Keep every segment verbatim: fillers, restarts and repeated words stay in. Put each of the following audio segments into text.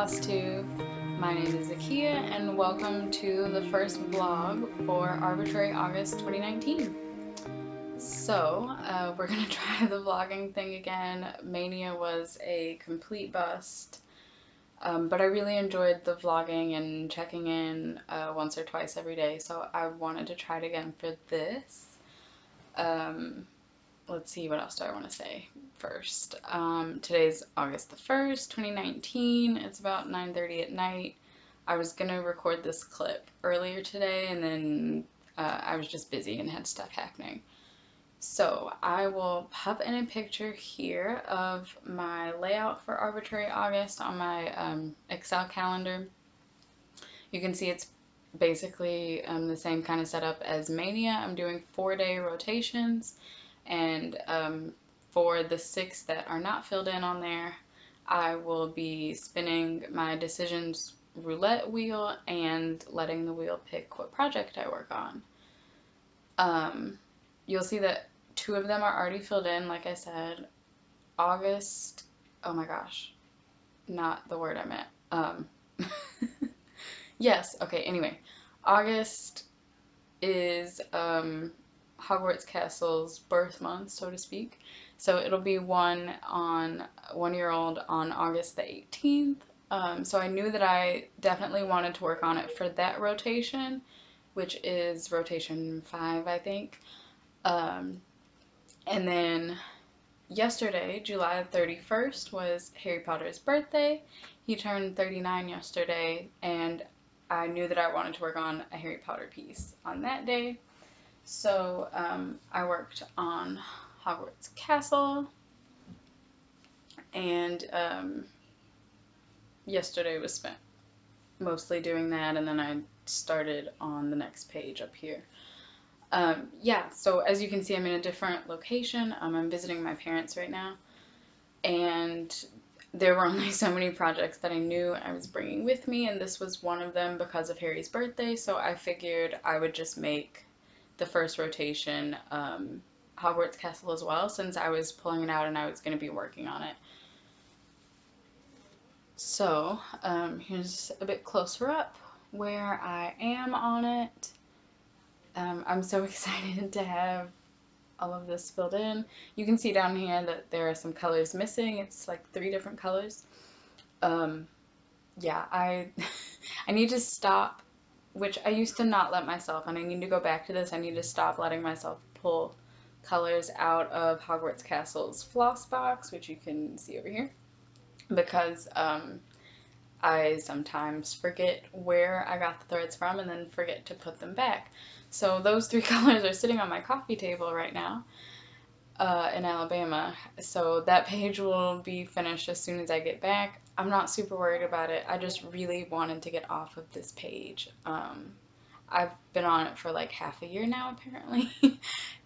Class two. My name is Zakiya and welcome to the first vlog for Arbitrary August twenty nineteen. So uh, we're gonna try the vlogging thing again. Mania was a complete bust, um, but I really enjoyed the vlogging and checking in uh, once or twice every day, so I wanted to try it again for this. Um, Let's see, what else do I want to say first? Um, today's August the first, twenty nineteen. It's about nine thirty at night. I was going to record this clip earlier today, and then uh, I was just busy and had stuff happening. So I will pop in a picture here of my layout for Arbitrary August on my um, Excel calendar. You can see it's basically um, the same kind of setup as Mania. I'm doing four-day rotations. And um, for the six that are not filled in on there, I will be spinning my Decisions roulette wheel and letting the wheel pick what project I work on. Um, you'll see that two of them are already filled in, like I said. August, oh my gosh, not the word I meant. Um, yes, okay, anyway. August is... Um, Hogwarts Castle's birth month, so to speak. So it'll be one on one year old on August the eighteenth. Um, so I knew that I definitely wanted to work on it for that rotation, which is rotation five, I think. Um, and then yesterday, July thirty-first, was Harry Potter's birthday. He turned thirty-nine yesterday, and I knew that I wanted to work on a Harry Potter piece on that day. So um, I worked on Hogwarts Castle, and um, yesterday was spent mostly doing that, and then I started on the next page up here. Um, yeah, so as you can see, I'm in a different location. Um, I'm visiting my parents right now, and there were only so many projects that I knew I was bringing with me, and this was one of them because of Harry's birthday, so I figured I would just make the first rotation um, Hogwarts Castle as well, since I was pulling it out and I was going to be working on it. So um, here's a bit closer up where I am on it. Um, I'm so excited to have all of this filled in. You can see down here that there are some colors missing. It's like three different colors. Um, yeah, I I need to stop, which I used to not let myself, and I need to go back to this. I need to stop letting myself pull colors out of Hogwarts Castle's floss box, which you can see over here, because um, I sometimes forget where I got the threads from and then forget to put them back. So those three colors are sitting on my coffee table right now uh, in Alabama, so that page will be finished as soon as I get back. I'm not super worried about it. I just really wanted to get off of this page. Um, I've been on it for like half a year now, apparently,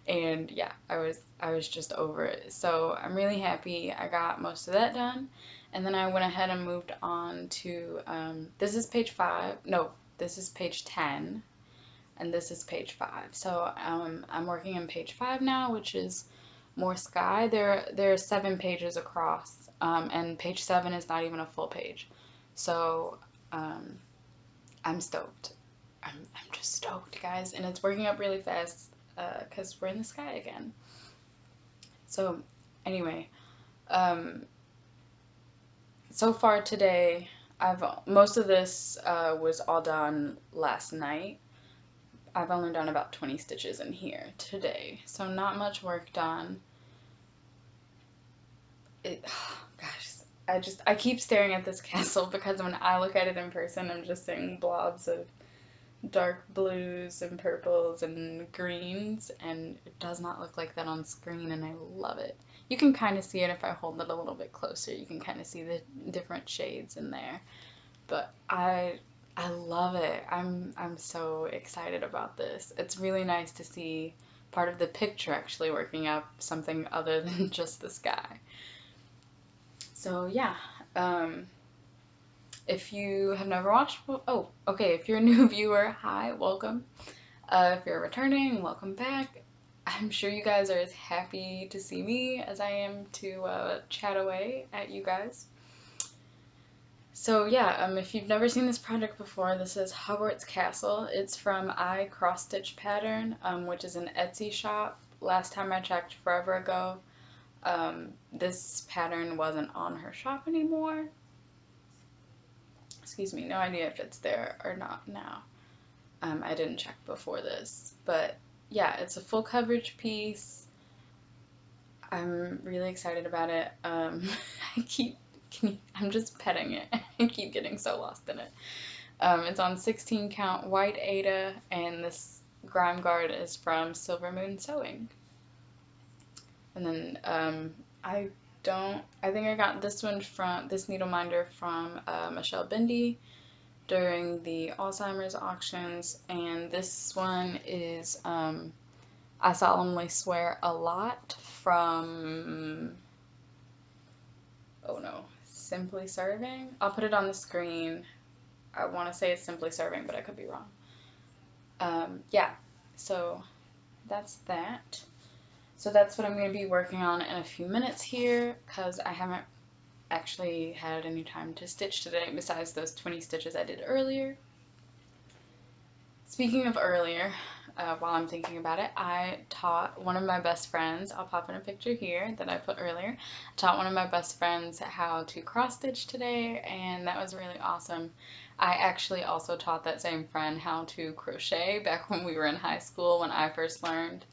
and yeah, I was I was just over it. So I'm really happy I got most of that done, and then I went ahead and moved on to um, this is page five. No, this is page ten, and this is page five. So um, I'm working on page five now, which is more sky. There there are seven pages across. Um, and page seven is not even a full page, so um, I'm stoked. I'm, I'm just stoked, guys, and it's working up really fast because uh, we're in the sky again. So anyway, um, so far today, I've most of this uh, was all done last night. I've only done about twenty stitches in here today, so not much work done. It, gosh, I just, I keep staring at this castle because when I look at it in person, I'm just seeing blobs of dark blues and purples and greens, and it does not look like that on screen, and I love it. You can kind of see it if I hold it a little bit closer. You can kind of see the different shades in there, but I, I love it. I'm, I'm so excited about this. It's really nice to see part of the picture actually working up something other than just the sky. So yeah, um, if you have never watched, oh, okay, if you're a new viewer, hi, welcome. Uh, if you're returning, welcome back. I'm sure you guys are as happy to see me as I am to uh, chat away at you guys. So yeah, um, if you've never seen this project before, this is Hogwarts Castle. It's from iCrossStitchPattern, um, which is an Etsy shop. Last time I checked, forever ago, um, this pattern wasn't on her shop anymore. Excuse me, no idea if it's there or not now. Um, I didn't check before this, but yeah, it's a full coverage piece. I'm really excited about it. Um, I keep, can you, I'm just petting it. I keep getting so lost in it. Um, it's on sixteen count white Aida, and this grime guard is from Silver Moon Sewing. And then um, I don't, I think I got this one from, this needle minder from uh, Michelle Bindi during the Alzheimer's auctions, and this one is um, I Solemnly Swear a Lot from, oh no, Simply Serving? I'll put it on the screen. I want to say it's Simply Serving, but I could be wrong. Um, yeah, so that's that. So that's what I'm going to be working on in a few minutes here, because I haven't actually had any time to stitch today besides those twenty stitches I did earlier. Speaking of earlier, uh, while I'm thinking about it, I taught one of my best friends, I'll pop in a picture here that I put earlier, I taught one of my best friends how to cross stitch today, and that was really awesome. I actually also taught that same friend how to crochet back when we were in high school when I first learned.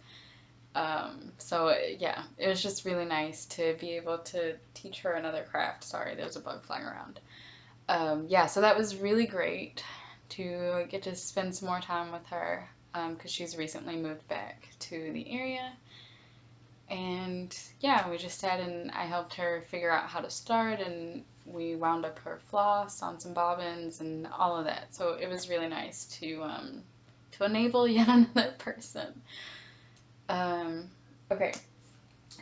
Um, so yeah, it was just really nice to be able to teach her another craft. Sorry, there was a bug flying around. Um, yeah, so that was really great to get to spend some more time with her, um, because she's recently moved back to the area. And yeah, we just sat and I helped her figure out how to start, and we wound up her floss on some bobbins and all of that. So it was really nice to, um, to enable yet another person. Um, okay,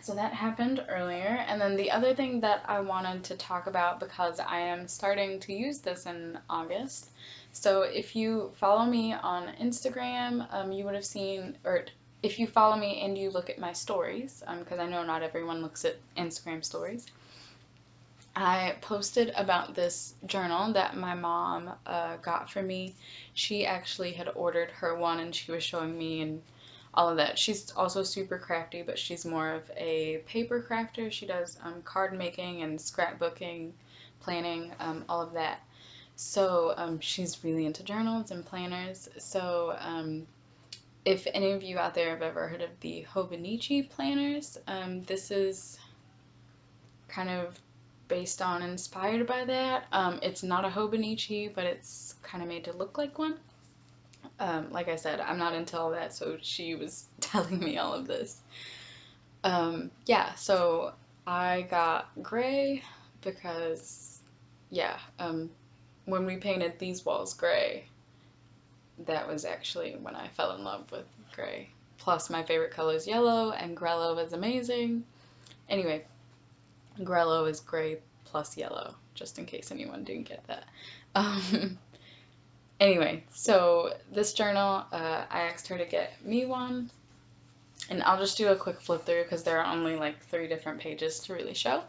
so that happened earlier, and then the other thing that I wanted to talk about, because I am starting to use this in August, so if you follow me on Instagram, um, you would have seen, or if you follow me and you look at my stories, um, because I know not everyone looks at Instagram stories, I posted about this journal that my mom, uh, got for me. She actually had ordered her one, and she was showing me, and all of that. She's also super crafty, but she's more of a paper crafter. She does um, card making and scrapbooking, planning, um, all of that. So um, she's really into journals and planners. So um, if any of you out there have ever heard of the Hobonichi planners, um, this is kind of based on, inspired by that. Um, it's not a Hobonichi, but it's kind of made to look like one. Um, like I said, I'm not into all that, so she was telling me all of this. Um, yeah, so I got gray because, yeah, um, when we painted these walls gray, that was actually when I fell in love with gray. Plus, my favorite color is yellow, and grello is amazing. Anyway, grello is gray plus yellow, just in case anyone didn't get that. Um... Anyway, so this journal, uh, I asked her to get me one, and I'll just do a quick flip through because there are only like three different pages to really show.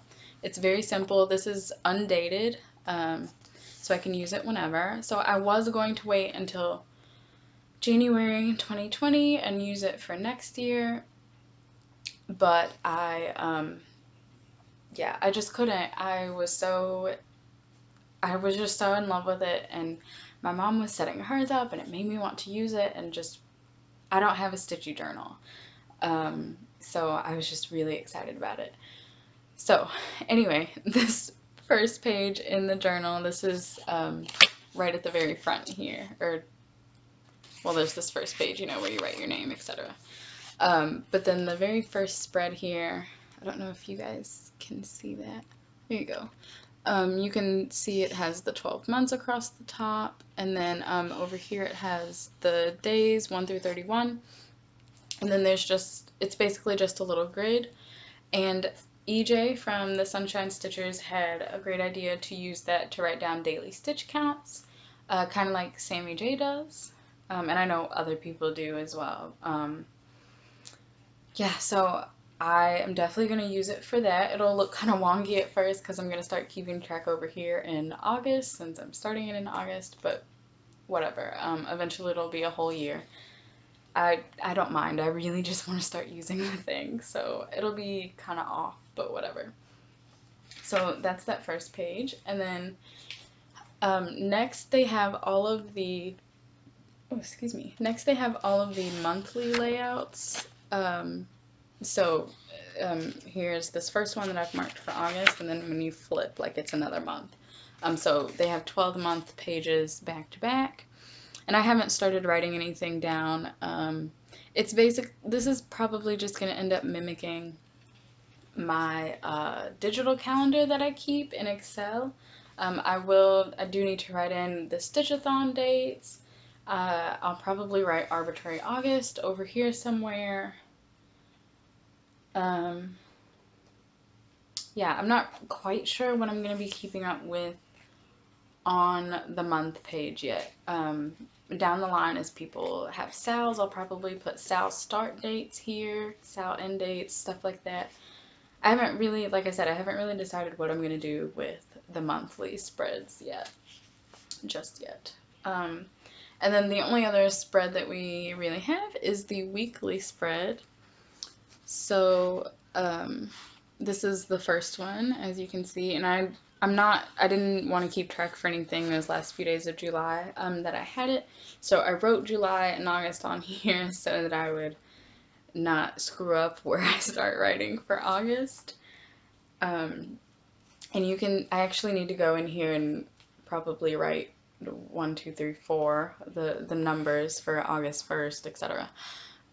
It's very simple. This is undated, um, so I can use it whenever. So I was going to wait until January twenty twenty and use it for next year, but I, um, yeah, I just couldn't. I was so, I was just so in love with it, and my mom was setting hers up, and it made me want to use it, and just, I don't have a stitchy journal, um, so I was just really excited about it. So anyway, this first page in the journal, this is um, right at the very front here, or, well, there's this first page, you know, where you write your name, et cetera. Um, but then the very first spread here, I don't know if you guys can see that, there you go. Um, you can see it has the twelve months across the top, and then um, over here it has the days one through thirty-one, and then there's just, it's basically just a little grid, and E J from the Sunshine Stitchers had a great idea to use that to write down daily stitch counts, uh, kind of like Sammy J does, um, and I know other people do as well. Um, yeah, so I am definitely going to use it for that. It'll look kind of wonky at first because I'm going to start keeping track over here in August since I'm starting it in August, but whatever. Um, eventually it'll be a whole year. I, I don't mind. I really just want to start using the thing, so it'll be kind of off, but whatever. So that's that first page, and then um, next they have all of the, oh, excuse me, next they have all of the monthly layouts. Um, So um, here's this first one that I've marked for August, and then when you flip, like, it's another month. Um, so they have twelve month pages back to back, and I haven't started writing anything down. Um, it's basic. This is probably just going to end up mimicking my uh, digital calendar that I keep in Excel. Um, I will. I do need to write in the Stitch-a-thon dates. Uh, I'll probably write Arbitrary August over here somewhere. Um, yeah, I'm not quite sure what I'm going to be keeping up with on the month page yet. Um, down the line, as people have sales, I'll probably put sale start dates here, sale end dates, stuff like that. I haven't really, like I said, I haven't really decided what I'm going to do with the monthly spreads yet, just yet. Um, and then the only other spread that we really have is the weekly spread. So, um, this is the first one, as you can see, and I, I'm not, I didn't want to keep track for anything those last few days of July, um, that I had it, so I wrote July and August on here so that I would not screw up where I start writing for August, um, and you can, I actually need to go in here and probably write one, two, three, four, the, the numbers for August first, et cetera,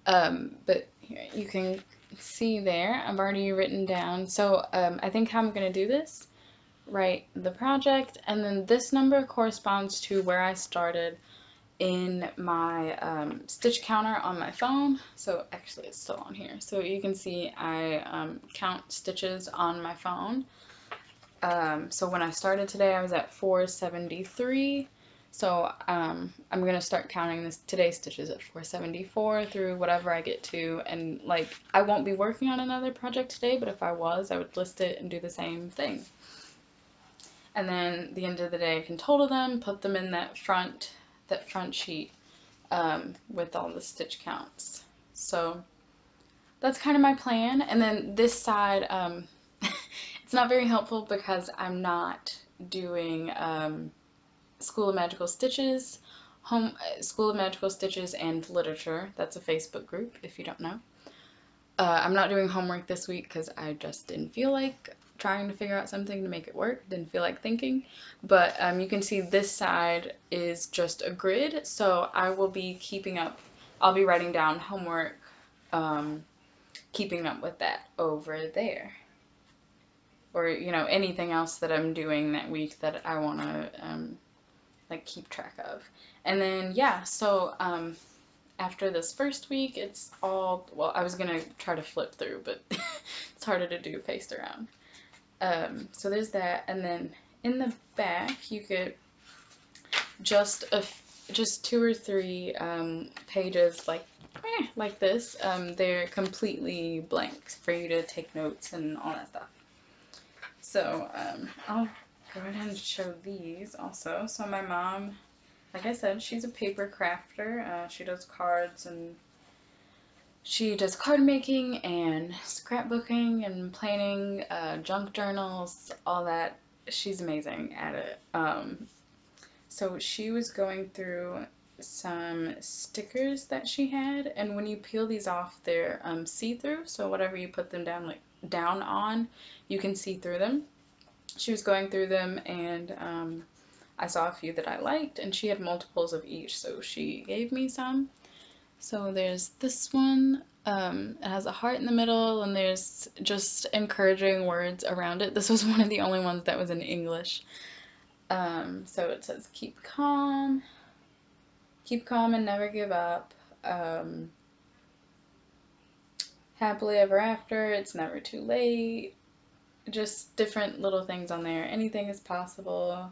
um, but here, you can see there, I've already written down, so um, I think how I'm going to do this, write the project, and then this number corresponds to where I started in my um, stitch counter on my phone, so actually it's still on here, so you can see I um, count stitches on my phone, um, so when I started today I was at four seventy-three, so um, I'm going to start counting this today's stitches at four seventy-four through whatever I get to, and like I won't be working on another project today, but if I was, I would list it and do the same thing. And then at the end of the day I can total them, put them in that front, that front sheet um, with all the stitch counts. So that's kind of my plan. And then this side, um, it's not very helpful because I'm not doing... Um, School of Magical Stitches, home School of Magical Stitches and Literature. That's a Facebook group if you don't know. Uh, I'm not doing homework this week because I just didn't feel like trying to figure out something to make it work. Didn't feel like thinking. But um, you can see this side is just a grid, so I will be keeping up. I'll be writing down homework, um, keeping up with that over there. Or, you know, anything else that I'm doing that week that I want to... Um, like keep track of. And then yeah, so um, after this first week it's all, well, I was gonna try to flip through, but it's harder to do faced around. Um, so there's that, and then in the back you could just a just two or three um, pages like eh, like this. Um, they're completely blank for you to take notes and all that stuff. So um, I'll go ahead and show these also. So my mom, like I said, she's a paper crafter. Uh, she does cards, and she does card making and scrapbooking and planning, uh, junk journals, all that. She's amazing at it. Um, so she was going through some stickers that she had, and when you peel these off, they're um, see-through. So whatever you put them down like down on, you can see through them. She was going through them, and um, I saw a few that I liked, and she had multiples of each, so she gave me some. So there's this one, um, it has a heart in the middle, and there's just encouraging words around it. This was one of the only ones that was in English. Um, so it says, keep calm, keep calm and never give up, um, happily ever after, it's never too late. Just different little things on there. Anything is possible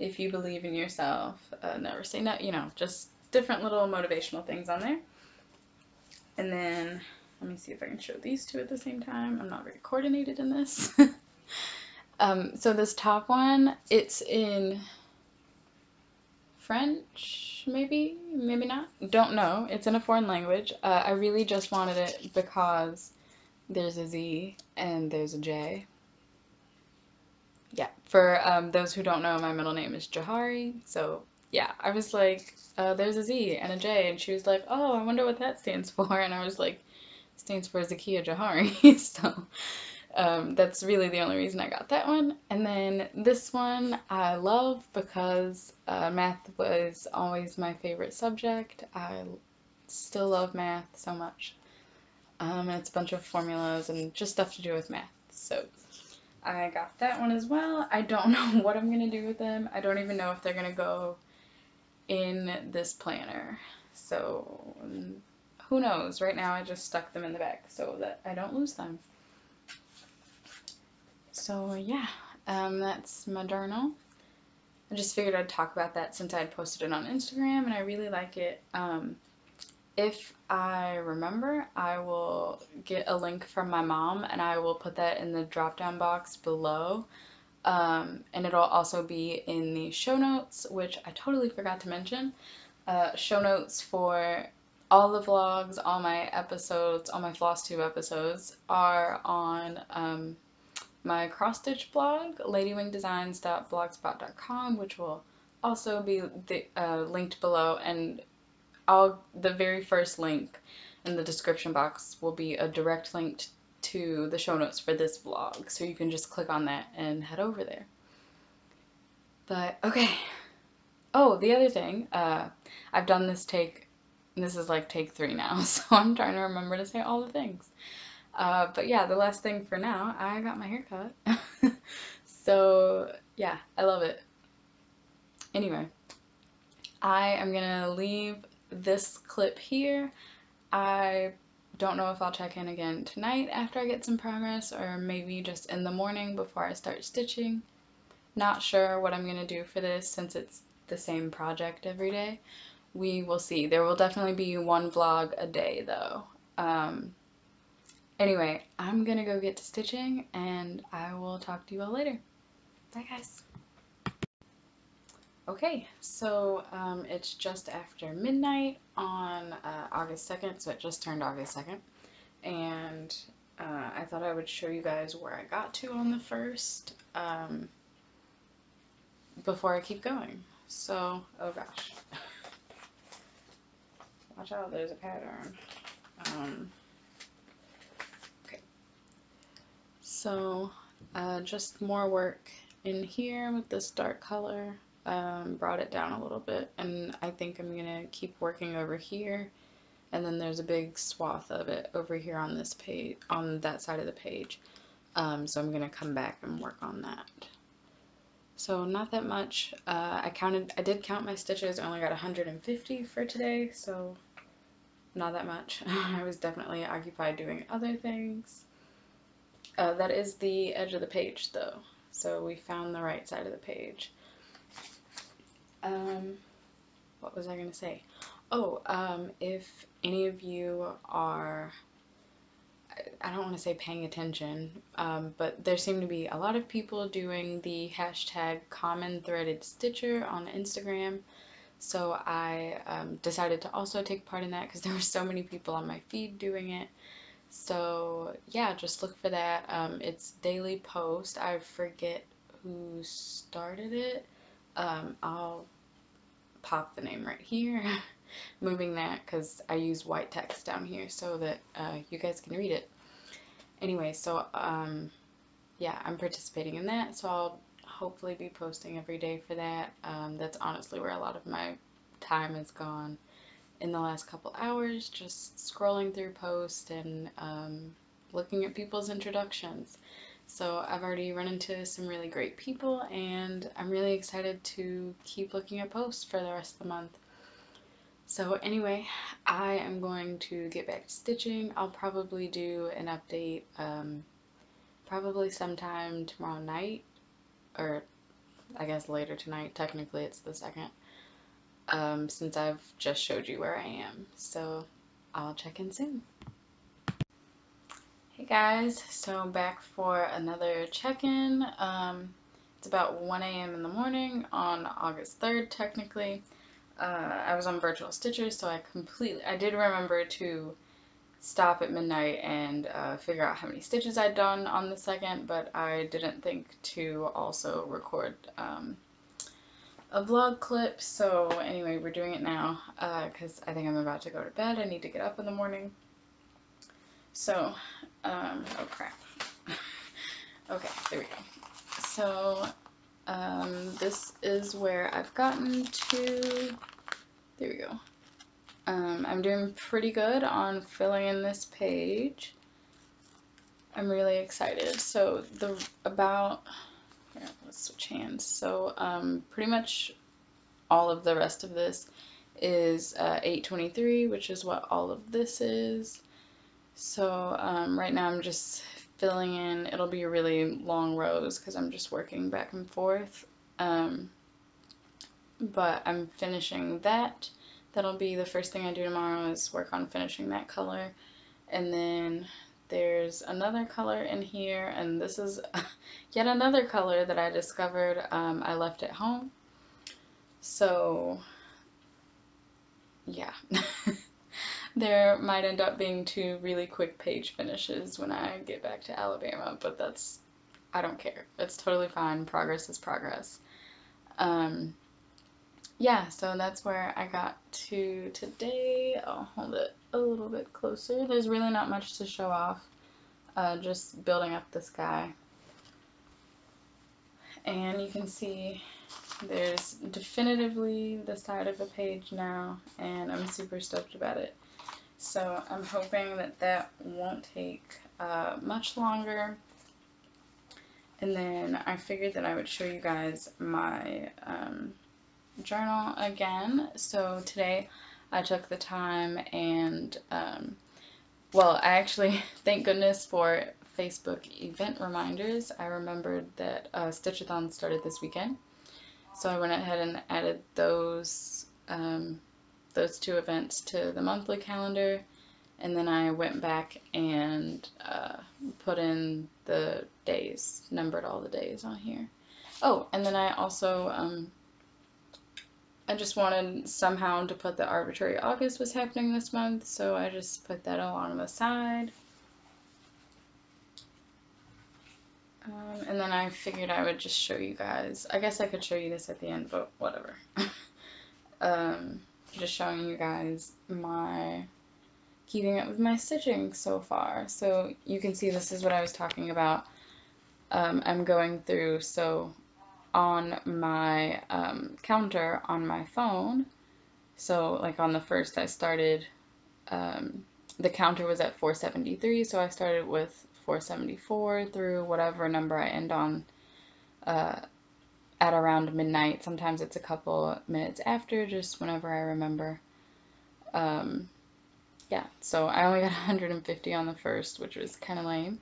if you believe in yourself. Uh, never say no. You know, just different little motivational things on there. And then Let me see if I can show these two at the same time. I'm not very coordinated in this. um, so this top one, it's in French, maybe, maybe not, don't know. It's in a foreign language. Uh, I really just wanted it because there's a Z and there's a J. Yeah, for um, those who don't know, my middle name is Jahari, so yeah, I was like, uh, there's a Z and a J, and she was like, oh, I wonder what that stands for, and I was like, it stands for Zakiya Jahari, so um, that's really the only reason I got that one. And then this one I love because uh, math was always my favorite subject. I still love math so much. Um, and it's a bunch of formulas and just stuff to do with math, so I got that one as well. I don't know what I'm going to do with them. I don't even know if they're going to go in this planner. So who knows? Right now I just stuck them in the back so that I don't lose them. So yeah, um, that's my journal. I just figured I'd talk about that since I had posted it on Instagram and I really like it. Um, If I remember, I will get a link from my mom and I will put that in the drop down box below, um, and it'll also be in the show notes, which I totally forgot to mention. Uh, show notes for all the vlogs, all my episodes, all my FlossTube episodes are on um, my cross stitch blog, ladywing designs dot blogspot dot com, which will also be the, uh, linked below, and I'll, the very first link in the description box will be a direct link to the show notes for this vlog, so you can just click on that and head over there. But, okay. Oh, the other thing, uh, I've done this take, this is like take three now, so I'm trying to remember to say all the things. Uh, but yeah, the last thing for now, I got my hair cut. So, yeah, I love it. Anyway, I am gonna leave this clip here. I don't know if I'll check in again tonight after I get some progress, or maybe just in the morning before I start stitching. Not sure what I'm going to do for this since it's the same project every day. We will see. There will definitely be one vlog a day though. Um, anyway, I'm going to go get to stitching and I will talk to you all later. Bye guys. Okay, so um, it's just after midnight on uh, August second, so it just turned August second, and uh, I thought I would show you guys where I got to on the first um, before I keep going. So, oh gosh. Watch out, there's a pattern. Um, okay. So, uh, just more work in here with this dark color. Um, brought it down a little bit, and I think I'm gonna keep working over here, and then there's a big swath of it over here on this page, on that side of the page, um, so I'm gonna come back and work on that. So not that much. uh, I counted, I did count my stitches. I only got one hundred fifty for today, so not that much. I was definitely occupied doing other things. Uh, that is the edge of the page though, so we found the right side of the page. Um, what was I going to say? Oh, um, if any of you are, I don't want to say paying attention, um, but there seem to be a lot of people doing the hashtag CommonThreadedStitcher on Instagram, so I um, decided to also take part in that because there were so many people on my feed doing it. So yeah, just look for that. Um, it's daily post. I forget who started it. Um, I'll pop the name right here, moving that because I use white text down here so that uh, you guys can read it. Anyway, so um, yeah, I'm participating in that, so I'll hopefully be posting every day for that. Um, that's honestly where a lot of my time has gone in the last couple hours, just scrolling through posts and um, looking at people's introductions. So I've already run into some really great people, and I'm really excited to keep looking at posts for the rest of the month. So anyway, I am going to get back to stitching. I'll probably do an update um, probably sometime tomorrow night, or I guess later tonight. Technically it's the second, um, since I've just showed you where I am. So I'll check in soon. Hey guys, so I'm back for another check-in. Um, it's about one A M in the morning on August third, technically. Uh, I was on virtual Stitcher, so I completely, I did remember to stop at midnight and uh, figure out how many stitches I'd done on the second, but I didn't think to also record um, a vlog clip, so anyway, we're doing it now, because uh, I think I'm about to go to bed. I need to get up in the morning. So, um, oh crap. Okay, there we go. So, um, this is where I've gotten to. There we go. Um, I'm doing pretty good on filling in this page. I'm really excited. So, the, about, here, let's switch hands. So, um, pretty much all of the rest of this is, uh, eight twenty-three, which is what all of this is. So um, right now I'm just filling in. It'll be a really long rows because I'm just working back and forth, um, but I'm finishing that. That'll be the first thing I do tomorrow, is work on finishing that color, and then there's another color in here, and this is yet another color that I discovered um, I left at home. So yeah. There might end up being two really quick page finishes when I get back to Alabama, but that's, I don't care. It's totally fine. Progress is progress. Um, yeah, so that's where I got to today. I'll hold it a little bit closer. There's really not much to show off, uh, just building up the sky. And you can see there's definitively the side of the page now, and I'm super stoked about it. So I'm hoping that that won't take uh, much longer. And then I figured that I would show you guys my um, journal again. So today I took the time and, um, well, I actually, thank goodness for Facebook event reminders. I remembered that uh, Stitchathon started this weekend. So I went ahead and added those um, those two events to the monthly calendar, and then I went back and uh, put in the days, numbered all the days on here. Oh, and then I also, um, I just wanted somehow to put that Arbitrary August was happening this month, so I just put that along the side. Um, and then I figured I would just show you guys. I guess I could show you this at the end, but whatever. um, just showing you guys my keeping up with my stitching so far. So you can see this is what I was talking about. Um, I'm going through, so on my um, counter on my phone, so like on the first I started, um, the counter was at four seventy-three, so I started with four seventy-four through whatever number I end on uh, at around midnight. Sometimes it's a couple minutes after, just whenever I remember. Um, yeah, so I only got one hundred fifty on the first, which was kind of lame.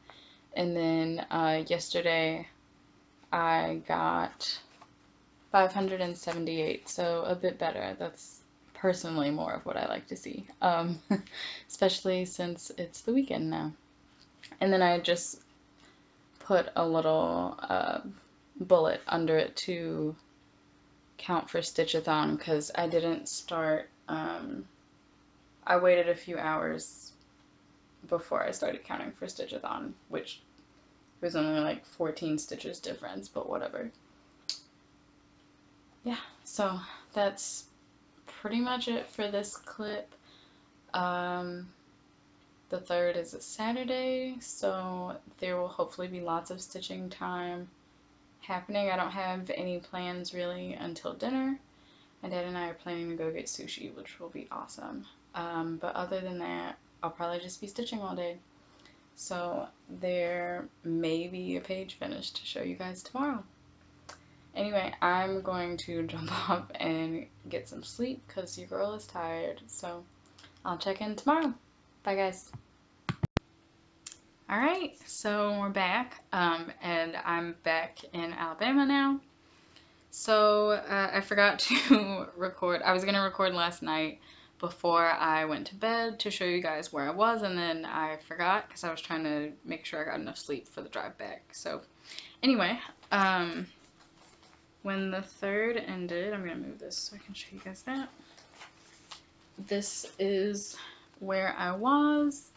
And then uh, yesterday I got five hundred seventy-eight, so a bit better. That's personally more of what I like to see, um, especially since it's the weekend now. And then I just put a little uh, bullet under it to count for Stitchathon, because I didn't start, um, I waited a few hours before I started counting for Stitchathon, which was only like fourteen stitches difference, but whatever. Yeah, so that's pretty much it for this clip. Um... The third is a Saturday, so there will hopefully be lots of stitching time happening. I don't have any plans really until dinner. My dad and I are planning to go get sushi, which will be awesome. Um, but other than that, I'll probably just be stitching all day. So there may be a page finish to show you guys tomorrow. Anyway, I'm going to jump off and get some sleep because your girl is tired. So I'll check in tomorrow. Bye guys. Alright, so we're back, um, and I'm back in Alabama now. So uh, I forgot to record. I was going to record last night, before I went to bed to show you guys where I was, and then I forgot because I was trying to make sure I got enough sleep for the drive back. So anyway, um, when the third ended, I'm going to move this so I can show you guys that. This is where I was.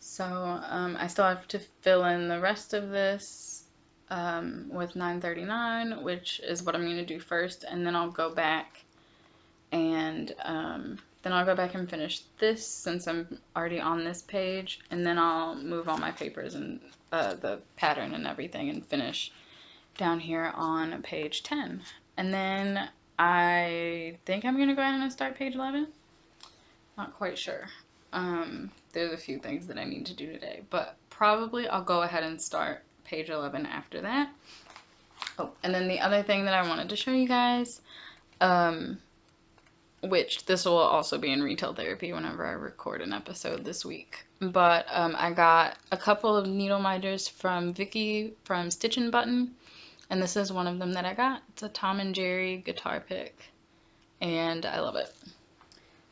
So um, I still have to fill in the rest of this um, with nine thirty-nine, which is what I'm going to do first, and then I'll go back and um, then I'll go back and finish this since I'm already on this page, and then I'll move all my papers and uh, the pattern and everything and finish down here on page ten. And then I think I'm going to go ahead and start page eleven. Not quite sure. Um, there's a few things that I need to do today, but probably I'll go ahead and start page eleven after that. Oh, and then the other thing that I wanted to show you guys, um, which this will also be in retail therapy whenever I record an episode this week. But um, I got a couple of needle miters from Vicki from Stitchin' and Button, and this is one of them that I got. It's a Tom and Jerry guitar pick, and I love it.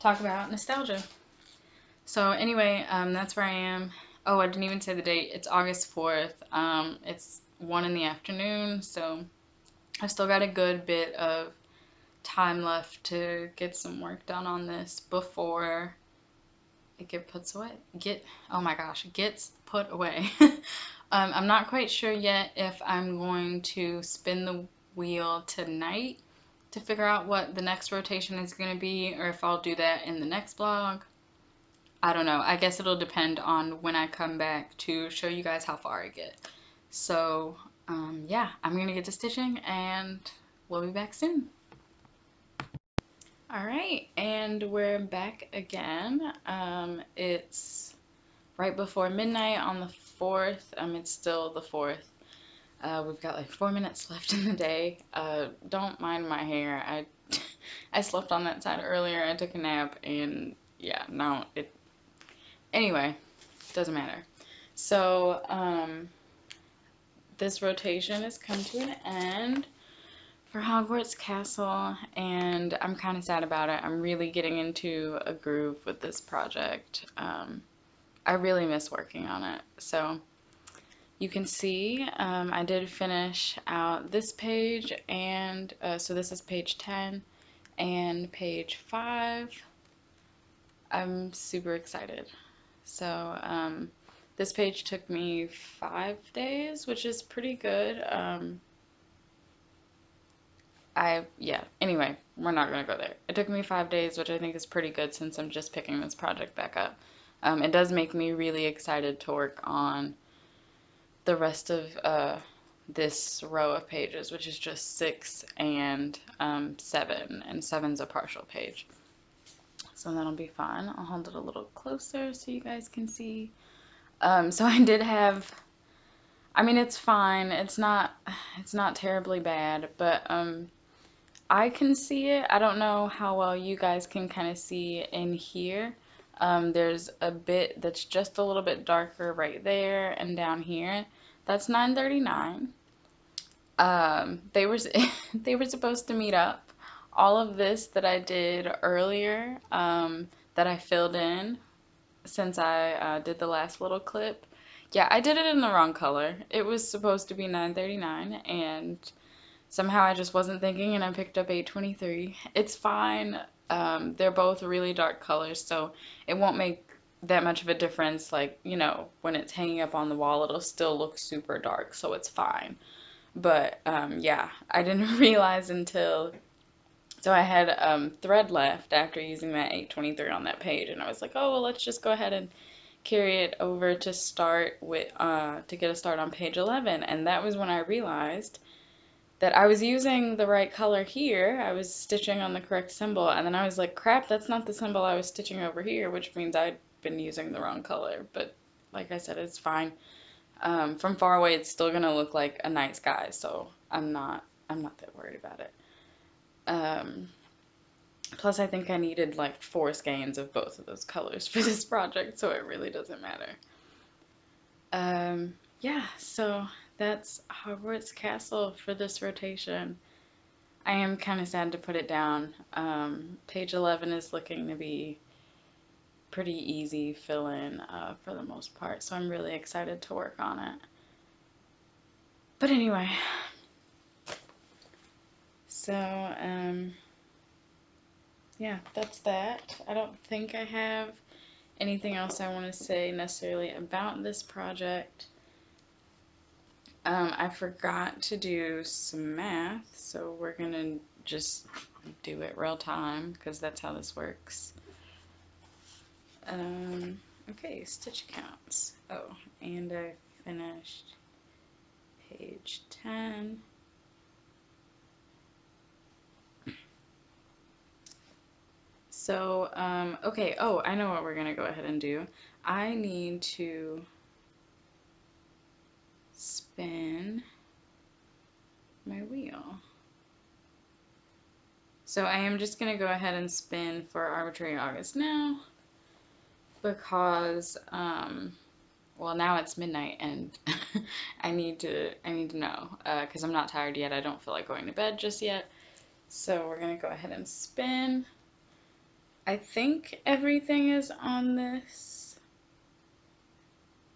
Talk about nostalgia. So anyway, um, that's where I am. Oh, I didn't even say the date. It's August fourth. Um, it's one in the afternoon, so I've still got a good bit of time left to get some work done on this before it gets put away. Get, oh my gosh, gets put away. um, I'm not quite sure yet if I'm going to spin the wheel tonight to figure out what the next rotation is going to be, or if I'll do that in the next vlog. I don't know. I guess it'll depend on when I come back to show you guys how far I get. So um, yeah, I'm going to get to stitching and we'll be back soon. Alright, and we're back again. Um, it's right before midnight on the fourth. Um, it's still the fourth. Uh, we've got like four minutes left in the day. Uh, don't mind my hair. I, I slept on that side earlier. I took a nap and yeah, no, it... Anyway, doesn't matter. So, um, this rotation has come to an end for Hogwarts Castle, and I'm kind of sad about it. I'm really getting into a groove with this project. Um, I really miss working on it. So you can see um, I did finish out this page, and uh, so this is page ten and page five. I'm super excited. So um, this page took me five days, which is pretty good. Um, I, yeah, anyway, we're not going to go there. It took me five days, which I think is pretty good since I'm just picking this project back up. Um, it does make me really excited to work on the rest of uh, this row of pages, which is just six and um, seven, and seven's a partial page. So that'll be fun. I'll hold it a little closer so you guys can see. Um, so I did have... I mean, it's fine. It's not, it's not terribly bad, but um, I can see it. I don't know how well you guys can kind of see it in here. Um, there's a bit that's just a little bit darker right there and down here. That's nine thirty-nine. Um, they were they were supposed to meet up. All of this that I did earlier, um, that I filled in since I uh, did the last little clip. Yeah, I did it in the wrong color. It was supposed to be nine thirty-nine, and somehow I just wasn't thinking, and I picked up eight twenty-three. It's fine. Um, they're both really dark colors, so it won't make that much of a difference. Like, you know, when it's hanging up on the wall, it'll still look super dark, so it's fine. But, um, yeah, I didn't realize until... So I had um, thread left after using that eight twenty-three on that page, and I was like, oh, well, let's just go ahead and carry it over to start with uh, to get a start on page eleven, and that was when I realized that I was using the right color here. I was stitching on the correct symbol, and then I was like, crap, that's not the symbol I was stitching over here, which means I'd been using the wrong color. But like I said, it's fine. Um, from far away, it's still gonna look like a nice guy, so I'm not I'm not that worried about it. Um, Plus, I think I needed like four skeins of both of those colors for this project, so it really doesn't matter. Um, yeah, so that's Hogwarts Castle for this rotation. I am kind of sad to put it down. Um, page eleven is looking to be pretty easy fill-in uh, for the most part, so I'm really excited to work on it. But anyway, so um, yeah, that's that. I don't think I have anything else I want to say necessarily about this project. Um, I forgot to do some math, so we're gonna just do it real time, because that's how this works. Um, okay, stitch counts. Oh, and I finished page ten. So, um, okay, oh, I know what we're gonna go ahead and do. I need to spin my wheel. So I am just going to go ahead and spin for Arbitrary August now, because um, well, now it's midnight and I need to I need to know, because uh, I'm not tired yet. I don't feel like going to bed just yet, so we're gonna go ahead and spin. I think everything is on this.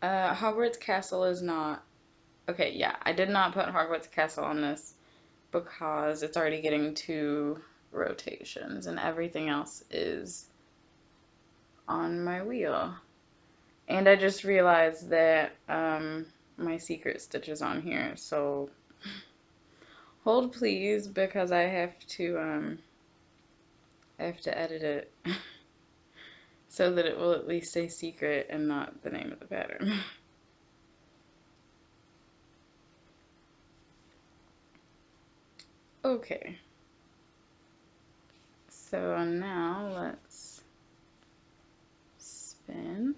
uh, Hogwarts Castle is not. Okay, yeah, I did not put Hogwarts Castle on this because it's already getting two rotations and everything else is on my wheel. And I just realized that um, my secret stitch is on here, so hold please, because I have to um, I have to edit it so that it will at least say secret and not the name of the pattern. Okay, so now let's spin.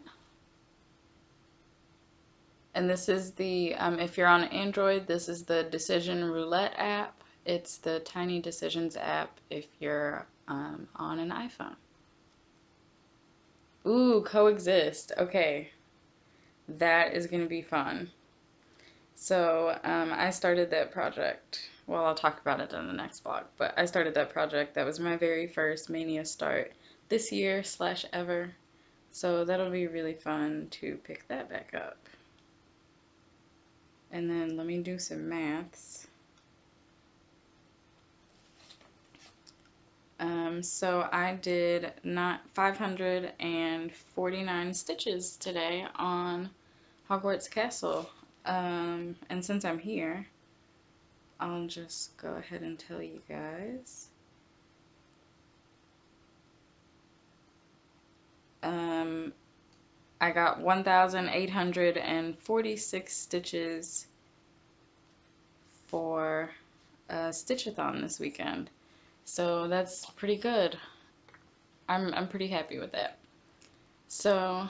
And this is the, um, if you're on Android, this is the Decision Roulette app. It's the Tiny Decisions app if you're um, on an iPhone. Ooh, Coexist. Okay, that is going to be fun. So um, I started that project. Well, I'll talk about it in the next vlog, but I started that project. That was my very first Mania start this year slash ever, so that'll be really fun to pick that back up. And then let me do some maths. Um, so I did not five hundred forty-nine stitches today on Hogwarts Castle, um, and since I'm here, I'll just go ahead and tell you guys. Um, I got one thousand eight hundred forty-six stitches for a Stitch-a-thon this weekend. So that's pretty good. I'm, I'm pretty happy with that. So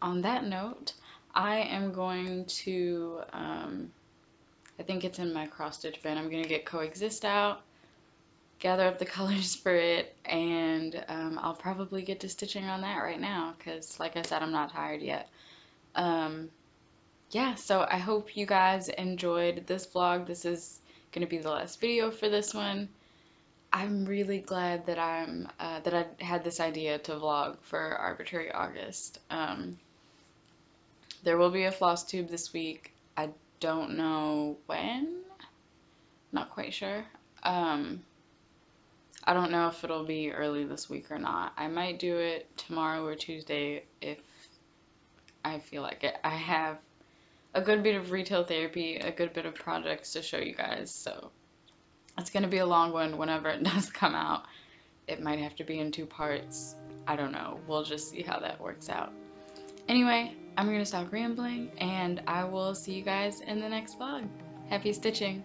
on that note, I am going to... Um, I think it's in my cross stitch bin. I'm going to get Coexist out, gather up the colors for it, and um, I'll probably get to stitching on that right now, because like I said, I'm not tired yet. Um, yeah, so I hope you guys enjoyed this vlog. This is going to be the last video for this one. I'm really glad that I'm uh, that I had this idea to vlog for Arbitrary August. Um, there will be a floss tube this week. I don't know when, not quite sure. um, I don't know if it'll be early this week or not. I might do it tomorrow or Tuesday if I feel like it. I have a good bit of retail therapy, a good bit of projects to show you guys, so it's gonna be a long one whenever it does come out. It might have to be in two parts, I don't know. We'll just see how that works out. Anyway, I'm gonna stop rambling, and I will see you guys in the next vlog. Happy stitching!